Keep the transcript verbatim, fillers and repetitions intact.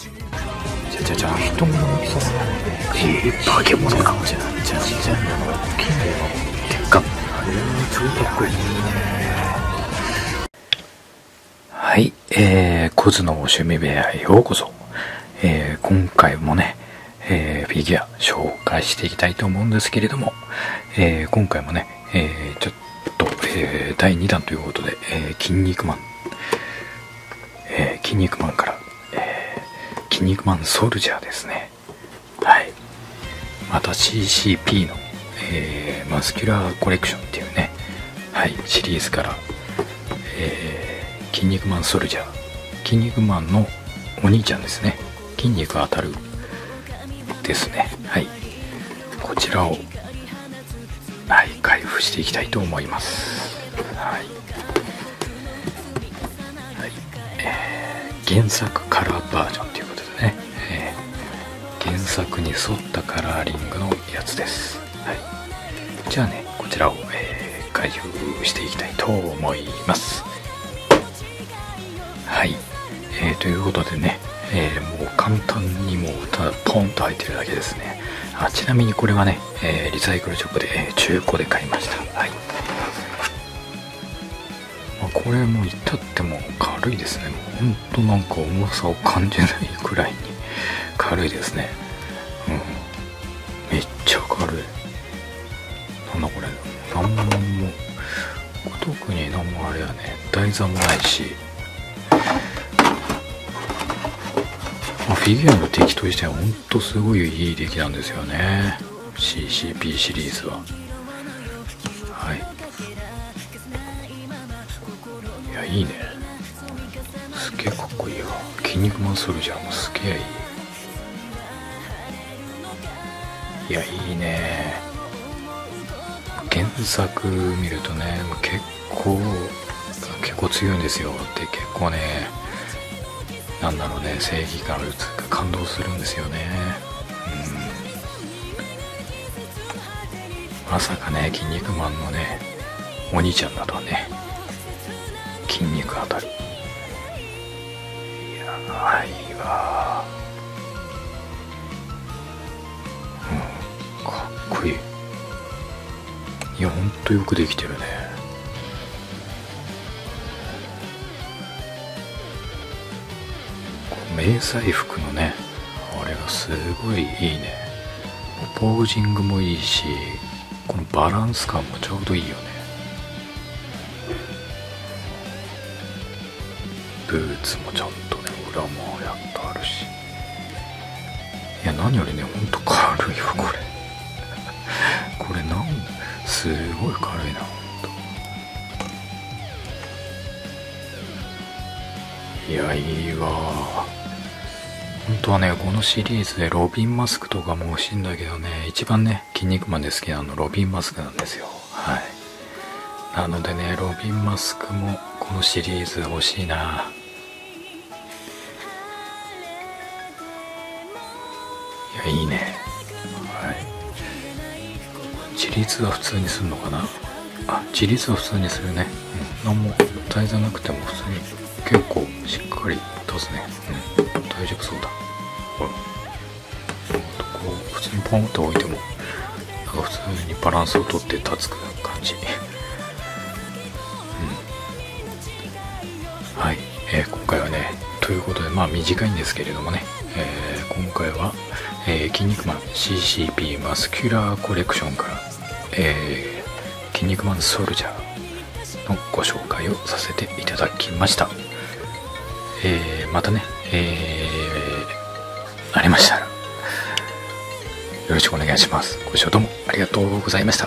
じゃじゃじゃ人の大きさがええ化け物かもしれない。じゃじゃ金で結果超かっこいいね。はい、えー、コズの趣味部屋へようこそ。えー、今回もね、えー、フィギュア紹介していきたいと思うんですけれども、えー、今回もね、えー、ちょっと、えー、だいにだんということで、えー、筋肉マン、えー、筋肉マンから、えー、筋肉マンソルジャーですね。はい。また シーシーピー の、えー、マスキュラーコレクションっていうね、はい、シリーズから、えー、筋肉マンソルジャー、筋肉マンのお兄ちゃんですね。筋肉当たるですね。はい。こちらを、はい、開封していきたいと思います。はい。はい、えー、原作カラーバージョンということでね、えー、原作に沿ったカラーリングのやつです。はい。じゃあね、こちらを、えー、開封していきたいと思います。はい。えー、ということでね、えー、もう簡単にもうただポンと入ってるだけですね。あ、ちなみにこれはね、えー、リサイクルショップで、えー、中古で買いました。はい、まあ、これも至っても軽いですね。ほんとなんか重さを感じないくらいに軽いですね。うん、めっちゃ軽い。なんだこれ、何も特に何もあれやね、台座もないし、フィギュアの出来としてはほんとすごいいい出来なんですよね、 シーシーピー シリーズは。はい、いや、いいね。すげえかっこいいわ。筋肉マンソルジャーもすげえいい。いや、いいね。原作見るとね、結構結構強いんですよ。で、結構ね、なんだろうね、正義感が感動するんですよね。うん、まさかね、筋肉マンのねお兄ちゃんだとはね。筋肉当たる、いやー、いいわー、うん、かっこいい。いや、ほんとよくできてるね。迷彩服のね、あれがすごいいいね。ポージングもいいし、このバランス感もちょうどいいよね。ブーツもちゃんとね、裏もやっとあるし。いや、何よりね、ほんと軽いわ、これ。これなん、すごい軽いな、ほんと。いや、いいわ。本当はね、このシリーズでロビンマスクとかも欲しいんだけどね、一番ね、筋肉マンで好きなのロビンマスクなんですよ。はい。なのでね、ロビンマスクもこのシリーズ欲しいな。いや、いいね。はい。自立は普通にするのかなあ、自立は普通にするね。うん。何も大差なくても普通に結構しっかり立つね。うん。大丈夫そうだ。ほら、こう普通にポンと置いてもなんか普通にバランスをとって立つ感じ。うん、はい、えー、今回はね、ということで、まあ短いんですけれどもね、えー、今回は「えー、キン肉マン シーシーピー マスキュラーコレクション」から「えー、キン肉マンソルジャー」のご紹介をさせていただきました。えー、またね、えー、ありましたらよろしくお願いします。ご視聴どうもありがとうございました。